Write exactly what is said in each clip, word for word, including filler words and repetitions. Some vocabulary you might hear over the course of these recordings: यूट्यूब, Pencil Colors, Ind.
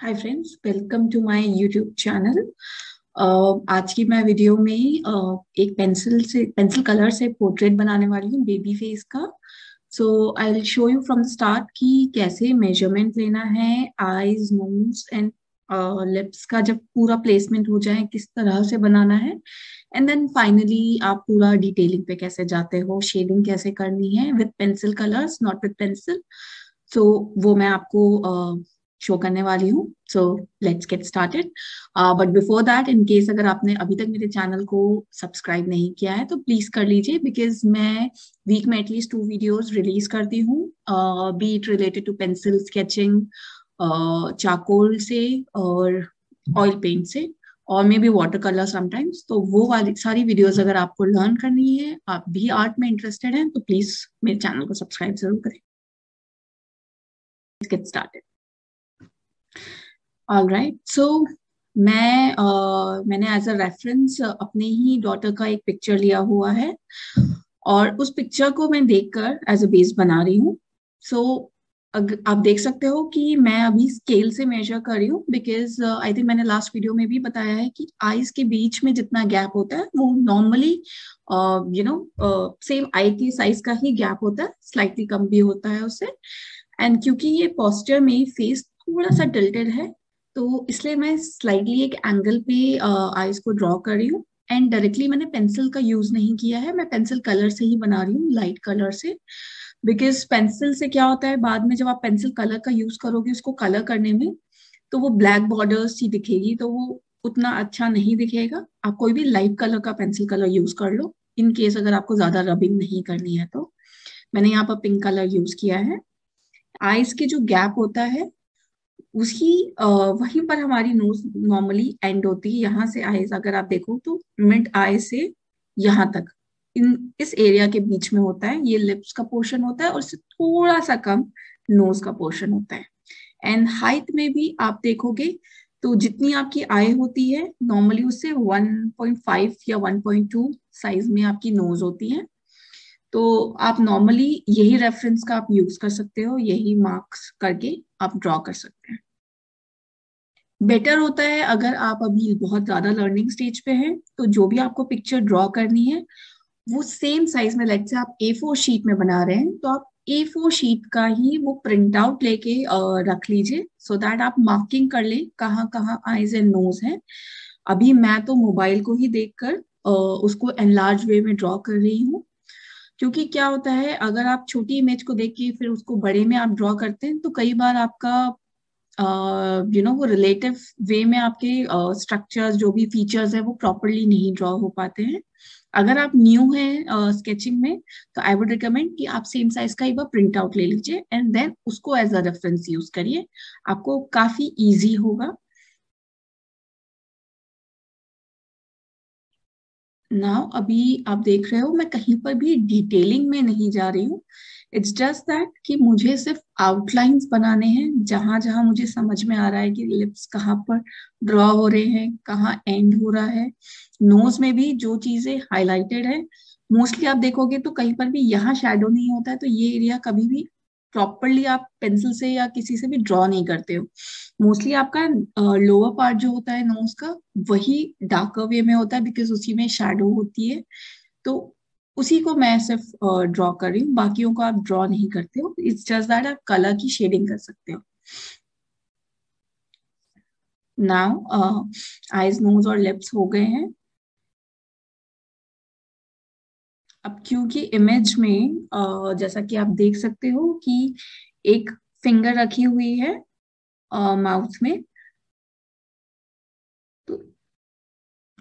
Hi friends, welcome to my यूट्यूब channel. आज की मैं वीडियो में uh, एक पेंसिल से पेंसिल कलर से पोर्ट्रेट बनाने वाली हूँ बेबी फेस का। So I will show you from start कि कैसे मेजरमेंट लेना है आईज, नोज एंड लिप्स का। जब पूरा प्लेसमेंट हो जाए किस तरह से बनाना है, एंड देन फाइनली आप पूरा डिटेलिंग पे कैसे जाते हो, शेडिंग कैसे करनी है with pencil colours, not with pencil. So वो मैं आपको uh, शो करने वाली हूँ। So let's get started. But before that, in case अगर आपने अभी तक मेरे चैनल को सब्सक्राइब नहीं किया है तो प्लीज कर लीजिए, बिकॉज मैं वीक में एटलीस्ट टू वीडियोस रिलीज करती हूँ, be it related to pencil sketching, charcoal से और ऑयल पेंट से, और maybe watercolour sometimes. तो वो वाली सारी वीडियोज अगर आपको लर्न करनी है, आप भी आर्ट में इंटरेस्टेड हैं, तो प्लीज मेरे चैनल को सब्सक्राइब जरूर करें। Let's get started. All right, so मैं uh, मैंने एज अ रेफरेंस अपने ही डॉटर का एक पिक्चर लिया हुआ है और उस पिक्चर को मैं देखकर एज अ बेस बना रही हूँ। सो so, आप देख सकते हो कि मैं अभी स्केल से मेजर कर रही हूँ, बिकॉज आई थिंक मैंने लास्ट वीडियो में भी बताया है कि आईज के बीच में जितना गैप होता है वो normally you know same eye के साइज का ही गैप होता है, स्लाइटली कम भी होता है उससे। एंड क्योंकि ये पोस्चर में फेस थोड़ा सा टिल्टेड है तो इसलिए मैं स्लाइडली एक एंगल पे आईज को ड्रॉ कर रही हूँ। एंड डायरेक्टली मैंने पेंसिल का यूज नहीं किया है, मैं पेंसिल कलर से ही बना रही हूँ, लाइट कलर से, बिकॉज पेंसिल से क्या होता है बाद में जब आप पेंसिल कलर का यूज करोगे उसको कलर करने में तो वो ब्लैक बॉर्डर्स ही दिखेगी, तो वो उतना अच्छा नहीं दिखेगा। आप कोई भी लाइट कलर का पेंसिल कलर यूज कर लो, इन केस अगर आपको ज्यादा रबिंग नहीं करनी है। तो मैंने यहाँ पर पिंक कलर यूज किया है। आईज के जो गैप होता है उसकी वहीं पर हमारी नोज नॉर्मली एंड होती है। यहाँ से आईज अगर आप देखो तो मिड आई से यहाँ तक इन इस एरिया के बीच में होता है, ये लिप्स का पोर्शन होता है और इससे थोड़ा सा कम नोज का पोर्शन होता है। एंड हाइट में भी आप देखोगे तो जितनी आपकी आई होती है नॉर्मली उससे वन पॉइंट फाइव या वन पॉइंट टू साइज में आपकी नोज होती है। तो आप नॉर्मली यही रेफरेंस का आप यूज कर सकते हो, यही मार्क्स करके आप ड्रॉ कर सकते हैं। बेटर होता है अगर आप अभी बहुत ज्यादा लर्निंग स्टेज पे हैं तो जो भी आपको पिक्चर ड्रॉ करनी है वो सेम साइज में, लेट्स से आप ए फोर शीट में बना रहे हैं तो आप ए फोर शीट का ही वो प्रिंट आउट लेके रख लीजिए, सो दैट आप मार्किंग कर लें कहाँ कहाँ आईज एंड नोज है। अभी मैं तो मोबाइल को ही देखकर उसको एनलार्ज वे में ड्रॉ कर रही हूँ, क्योंकि क्या होता है अगर आप छोटी इमेज को देख के फिर उसको बड़े में आप ड्रॉ करते हैं तो कई बार आपका यू नो वो रिलेटिव वे में आपके स्ट्रक्चर्स uh, जो भी फीचर्स है वो प्रॉपरली नहीं ड्रॉ हो पाते हैं। अगर आप न्यू हैं स्केचिंग uh, में तो आई वुड रिकमेंड कि आप सेम साइज का एक बार प्रिंट आउट ले लीजिए एंड देन उसको एज अ रेफरेंस यूज करिए, आपको काफी ईजी होगा। नाउ अभी आप देख रहे हो मैं कहीं पर भी डिटेलिंग में नहीं जा रही हूँ, इट्स जस्ट दैट कि मुझे सिर्फ आउटलाइंस बनाने हैं। जहां जहां मुझे समझ में आ रहा है कि लिप्स कहाँ पर ड्रॉ हो रहे हैं, कहाँ एंड हो रहा है, नोज में भी जो चीजें हाईलाइटेड है मोस्टली आप देखोगे तो कहीं पर भी यहाँ शेडो नहीं होता है, तो ये एरिया कभी भी प्रॉपरली आप पेंसिल से या किसी से भी ड्रॉ नहीं करते हो। मोस्टली आपका लोअर uh, पार्ट जो होता है नोज का वही डार्कर वे में होता है, बिकॉज उसी में शैडो होती है, तो उसी को मैं सिर्फ ड्रॉ uh, कर रही हूँ, बाकियों को आप ड्रॉ नहीं करते हो। इट्स जस्ट दैट आप कलर की शेडिंग कर सकते हो। नाउ आईज, नोज और लिप्स हो गए हैं। अब क्योंकि इमेज में जैसा कि आप देख सकते हो कि एक फिंगर रखी हुई है माउथ में, तो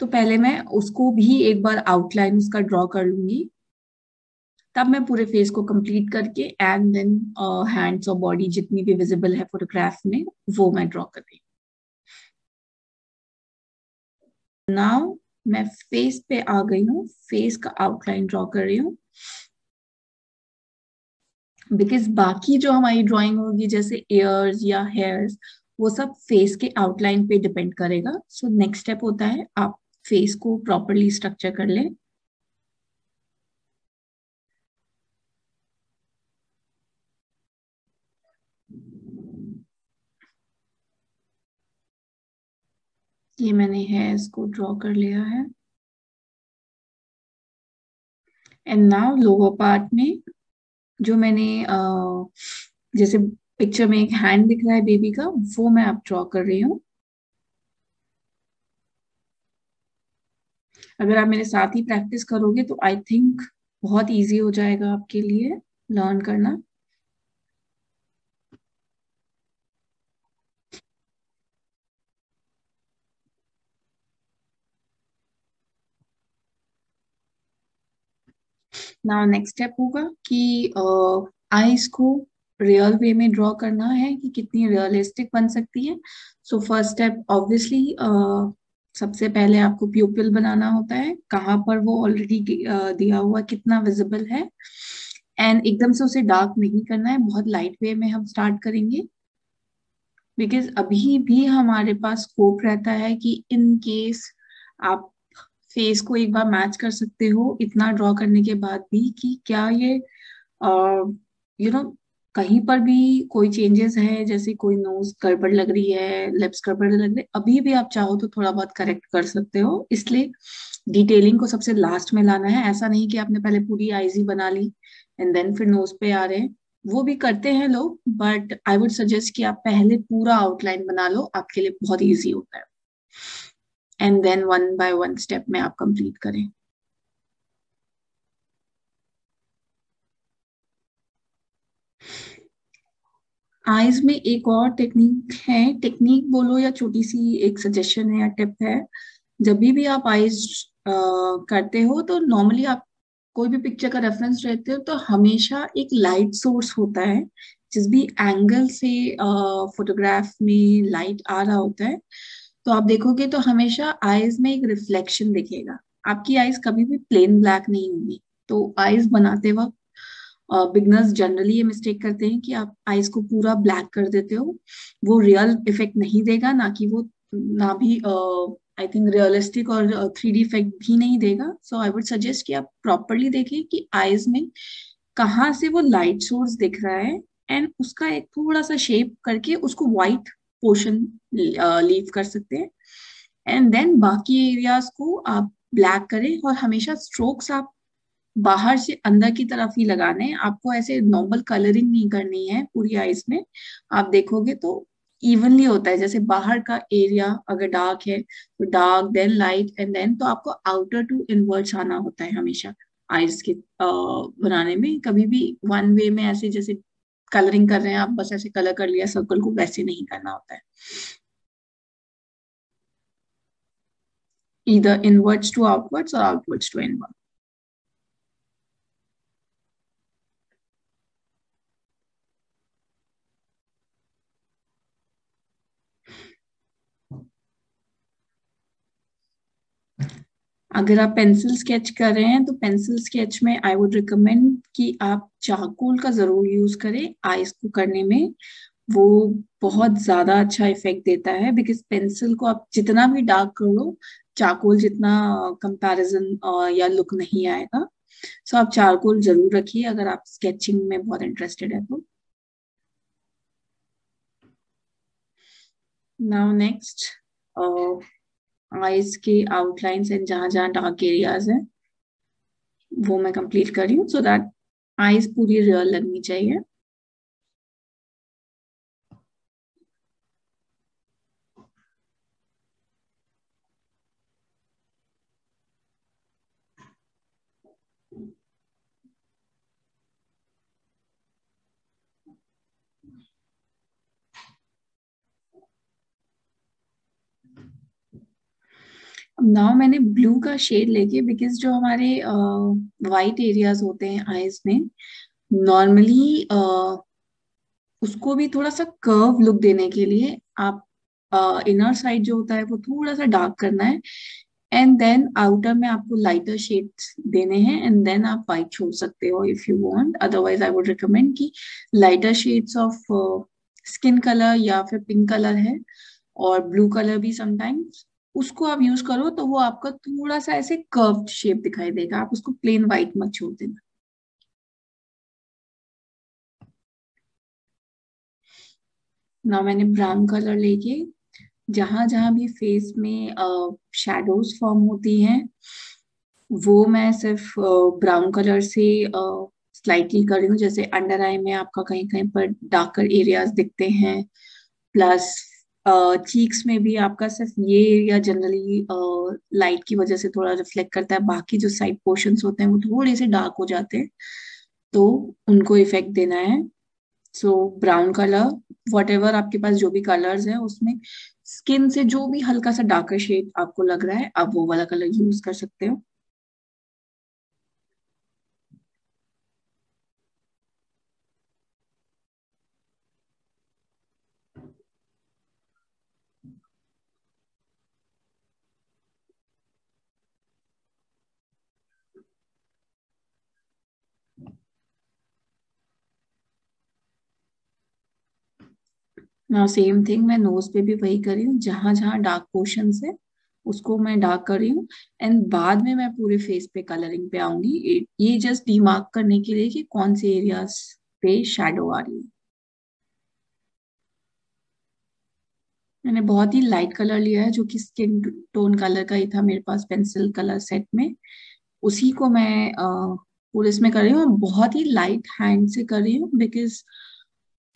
तो पहले मैं उसको भी एक बार आउटलाइन उसका ड्रॉ कर लूंगी, तब मैं पूरे फेस को कंप्लीट करके एंड देन हैंड्स और बॉडी जितनी भी विजिबल है फोटोग्राफ में वो मैं ड्रॉ कर रही हूँ। नाउ मैं फेस पे आ गई हूँ, फेस का आउटलाइन ड्रॉ कर रही हूँ, बिकॉज बाकी जो हमारी ड्राइंग होगी जैसे ईयर्स या हेयर्स वो सब फेस के आउटलाइन पे डिपेंड करेगा। सो नेक्स्ट स्टेप होता है आप फेस को प्रॉपरली स्ट्रक्चर कर लें। ये मैंने हैज को ड्रॉ कर लिया है। एंड नाउ लोअर पार्ट में जो मैंने uh, जैसे पिक्चर में एक हैंड दिख रहा है बेबी का, वो मैं अब ड्रॉ कर रही हूँ। अगर आप मेरे साथ ही प्रैक्टिस करोगे तो आई थिंक बहुत इजी हो जाएगा आपके लिए लर्न करना। नाउ नेक्स्ट स्टेप होगा कि आईज को रियल वे में ड्रॉ करना है कि कितनी रियलिस्टिक बन सकती है। सो फर्स्ट स्टेप ऑब्वियसली सबसे पहले आपको प्यूपिल बनाना होता है, कहाँ पर वो ऑलरेडी दिया हुआ कितना विजिबल है, एंड एकदम से उसे डार्क नहीं करना है। बहुत लाइट वे में हम स्टार्ट करेंगे बिकॉज अभी भी हमारे पास स्कोप रहता है कि इन केस आप फेस को एक बार मैच कर सकते हो इतना ड्रॉ करने के बाद भी कि क्या ये यू नो कहीं पर भी कोई चेंजेस है, जैसे कोई नोज गड़बड़ लग रही है, लिप्स गड़बड़ लग रही है, अभी भी आप चाहो तो थोड़ा बहुत करेक्ट कर सकते हो। इसलिए डिटेलिंग को सबसे लास्ट में लाना है। ऐसा नहीं कि आपने पहले पूरी आईज ही बना ली एंड देन फिर नोज पे आ रहे हैं, वो भी करते हैं लोग, बट आई वुड सजेस्ट कि आप पहले पूरा आउटलाइन बना लो, आपके लिए बहुत ईजी होता है। And then one by one step में आप कंप्लीट करें। आईज में एक और टेक्निक है, टेक्निक बोलो या छोटी सी एक सजेशन है या टिप है। जब भी भी आप आईज करते हो तो नॉर्मली आप कोई भी पिक्चर का रेफरेंस रहते हो तो हमेशा एक लाइट सोर्स होता है, जिस भी एंगल से फोटोग्राफ में लाइट आ रहा होता है तो आप देखोगे तो हमेशा आईज में एक रिफ्लेक्शन दिखेगा। आपकी आईज कभी भी प्लेन ब्लैक नहीं होगी। तो आईज बनाते वक्त बिगनर्स जनरली ये मिस्टेक करते हैं कि आप आईज को पूरा ब्लैक कर देते हो, वो रियल इफेक्ट नहीं देगा, ना कि वो ना भी आई थिंक रियलिस्टिक और थ्री डी इफेक्ट भी नहीं देगा। सो आई वुड सजेस्ट कि आप प्रॉपरली देखें कि आईज में कहाँ से वो लाइट सोर्स दिख रहा है एंड उसका एक थोड़ा सा शेप करके उसको वाइट पोर्शन लीव कर सकते हैं। एंड देन बाकी एरियाज को आप ब्लैक करें और हमेशा स्ट्रोक्स आप बाहर से अंदर की तरफ ही लगाने, आपको ऐसे नॉर्मल कलरिंग नहीं करनी है पूरी आईज में। आप देखोगे तो इवनली होता है, जैसे बाहर का एरिया अगर डार्क है तो dark then light and then, तो आपको आउटर टू इनवर्ड्स आना होता है हमेशा आईज के बनाने में। कभी भी वन वे में ऐसे जैसे कलरिंग कर रहे हैं आप बस ऐसे कलर कर लिया सर्कल को, वैसे नहीं करना होता है। ईदर इनवर्ड्स टू आउटवर्ड्स और आउटवर्ड्स टू इनवर्ड्स। अगर आप पेंसिल स्केच कर रहे हैं तो पेंसिल स्केच में आई वुड रिकमेंड कि आप चारकोल का जरूर यूज करें आईज को करने में, वो बहुत ज्यादा अच्छा इफेक्ट देता है। बिकॉज पेंसिल को आप जितना भी डार्क कर लो, चारकोल जितना कंपैरिजन या लुक नहीं आएगा। सो आप चारकोल जरूर रखिए अगर आप स्केचिंग में बहुत इंटरेस्टेड है तो। नाउ नेक्स्ट आईज के आउटलाइंस एंड जहां जहां डार्क एरियाज हैं वो मैं कंप्लीट कर रही हूँ, सो दैट आईज पूरी रियल लगनी चाहिए। नाउ मैंने ब्लू का शेड लेके, बिकॉज जो हमारे वाइट uh, एरियाज होते हैं आईज में नॉर्मली uh, उसको भी थोड़ा सा कर्व लुक देने के लिए आप इनर uh, साइड जो होता है वो थोड़ा सा डार्क करना है एंड देन आउटर में आपको लाइटर शेड्स देने हैं एंड देन आप वाइट छोड़ सकते हो if you want. Otherwise I would recommend कि lighter shades of skin colour या फिर पिंक कलर है और ब्लू कलर भी समटाइम्स, उसको आप यूज करो तो वो आपका थोड़ा सा ऐसे कर्व्ड शेप दिखाई देगा। आप उसको प्लेन व्हाइट मत छोड़ देना। ना मैंने ब्राउन कलर लेके जहाँ जहाँ भी फेस में शेडोज फॉर्म होती हैं वो मैं सिर्फ ब्राउन कलर से स्लाइटली कर रही हूँ। जैसे अंडर आई में आपका कहीं कहीं पर डार्कर एरियाज दिखते हैं, प्लस चीक्स में भी आपका सिर्फ ये एरिया जनरली लाइट की वजह से थोड़ा रिफ्लेक्ट करता है, बाकी जो साइड पोर्शंस होते हैं वो थोड़े से डार्क हो जाते हैं, तो उनको इफेक्ट देना है। So brown colour, whatever आपके पास जो भी कलर्स हैं उसमें स्किन से जो भी हल्का सा डार्कर शेड आपको लग रहा है आप वो वाला कलर यूज कर सकते हो। ना सेम थिंग मैं नोज पे भी वही कर रही हूँ, जहां जहां डार्क पोर्शंस है उसको मैं डार्क कर रही हूँ, एंड बाद में मैं पूरे फेस पे कलरिंग पे आऊंगी। ये जस्ट डिमार्क करने के लिए कि कौन से एरियाज पे शैडो आ रही है। मैंने बहुत ही लाइट कलर लिया है जो कि स्किन टोन कलर का ही था मेरे पास पेंसिल कलर सेट में, उसी को मैं पूरे इसमें कर रही हूँ। बहुत ही लाइट हैंड से कर रही हूँ बिकॉज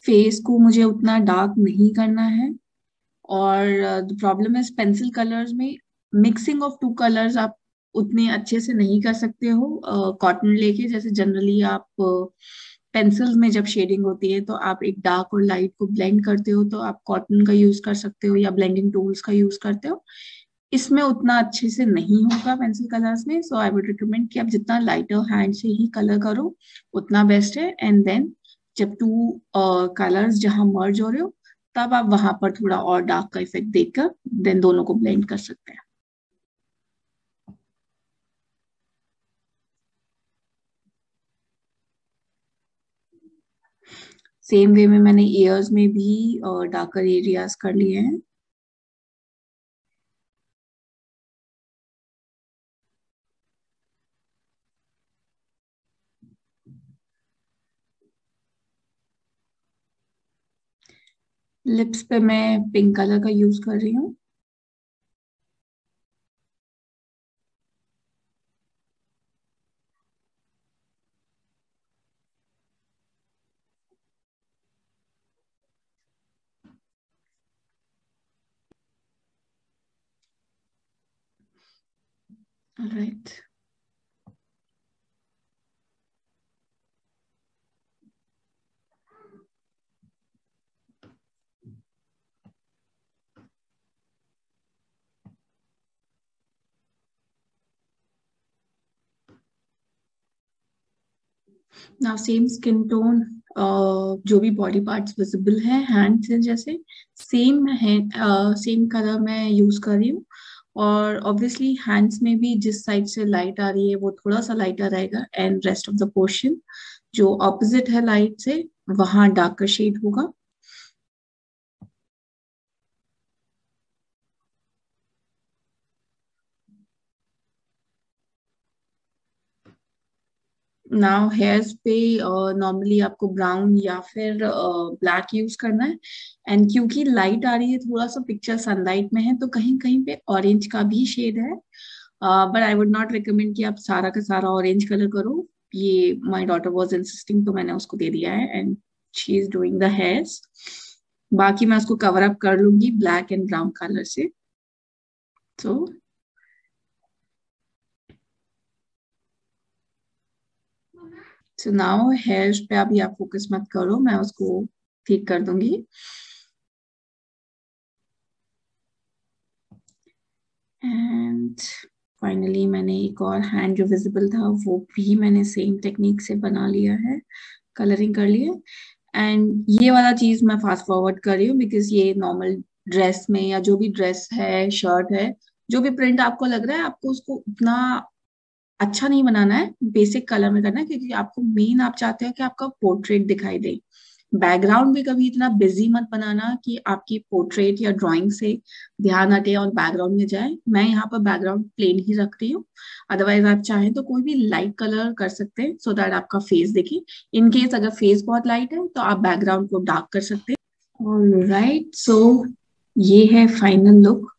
फेस को मुझे उतना डार्क नहीं करना है। और the problem is pencil colours में मिक्सिंग ऑफ टू कलर्स आप उतने अच्छे से नहीं कर सकते हो। कॉटन uh, लेके जैसे जनरली आप पेंसिल uh, में जब शेडिंग होती है तो आप एक डार्क और लाइट को ब्लेंड करते हो, तो आप कॉटन का यूज कर सकते हो या ब्लेंडिंग टूल्स का यूज करते हो। इसमें उतना अच्छे से नहीं होगा पेंसिल कलर्स में, सो आई वुड रिकमेंड कि आप जितना लाइटर हैंड से ही कलर करो उतना बेस्ट है। एंड देन जब टू कलर्स uh, जहां मर्ज हो रहे हो तब आप वहां पर थोड़ा और डार्क का इफेक्ट देखकर देन दोनों को ब्लेंड कर सकते हैं। सेम वे में मैंने ईयर्स में भी डार्कर uh, एरियाज कर लिए हैं। लिप्स पे मैं पिंक कलर का यूज कर रही हूँ। ऑलराइट, ना सेम स्किन टोन जो भी बॉडी पार्ट्स विजिबल है हैंड्स से जैसे सेम है, सेम कलर मैं यूज कर रही हूँ। और ऑब्वियसली हैंड्स में भी जिस साइड से लाइट आ रही है वो थोड़ा सा लाइटर रहेगा, and rest of the portion जो ऑपोजिट है लाइट से वहां डार्कर शेड होगा। नाउ हेयर्स पे नॉर्मली uh, आपको ब्राउन या फिर ब्लैक uh, यूज करना है, एंड क्योंकि लाइट आ रही है थोड़ा सा पिक्चर सनलाइट में है तो कहीं कहीं पे ऑरेंज का भी शेड है, but I would not recommend कि आप सारा का सारा ऑरेंज कलर करो। ये माय डॉटर वाज इंसिस्टिंग तो मैंने उसको दे दिया है, and she is doing the hairs. बाकी मैं उसको कवर अप कर लूंगी ब्लैक एंड ब्राउन कलर से। सो so, So now hairs पे अभी आप फोकस मत करो, मैं उसको ठीक कर दूंगी। एंड फाइनली मैंने एक और हैंड जो विजिबल था वो भी मैंने सेम टेक्निक से बना लिया है, कलरिंग कर लिया। एंड ये वाला चीज मैं फास्ट फॉरवर्ड कर रही हूँ बिकॉज ये नॉर्मल ड्रेस में या जो भी ड्रेस है, शर्ट है, जो भी प्रिंट आपको लग रहा है आपको उसको उतना अच्छा नहीं बनाना है, बेसिक कलर में करना है, क्योंकि आपको मेन आप चाहते हो कि आपका पोर्ट्रेट दिखाई दे। बैकग्राउंड भी कभी इतना बिजी मत बनाना कि आपकी पोर्ट्रेट या ड्राइंग से ध्यान हटे और बैकग्राउंड में जाए। मैं यहाँ पर बैकग्राउंड प्लेन ही रख रही हूँ, अदरवाइज आप चाहें तो कोई भी लाइट कलर कर सकते हैं सो दैट आपका फेस दिखे। इनकेस अगर फेस बहुत लाइट है तो आप बैकग्राउंड को डार्क कर सकते हैं। ऑलराइट, सो ये है फाइनल लुक,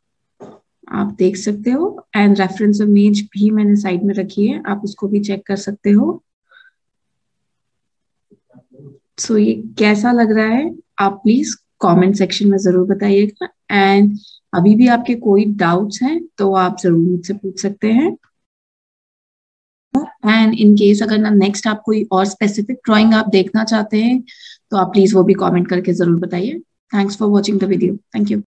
आप देख सकते हो। एंड रेफरेंस इमेज भी मैंने साइड में रखी है, आप उसको भी चेक कर सकते हो। सो so, ये कैसा लग रहा है आप प्लीज कमेंट सेक्शन में जरूर बताइएगा। एंड अभी भी आपके कोई डाउट्स हैं तो आप जरूर मुझसे पूछ सकते हैं। एंड इन केस अगर ना नेक्स्ट आप कोई और स्पेसिफिक ड्राइंग आप देखना चाहते हैं तो आप प्लीज वो भी कमेंट करके जरूर बताइए। Thanks for watching the video. Thank you.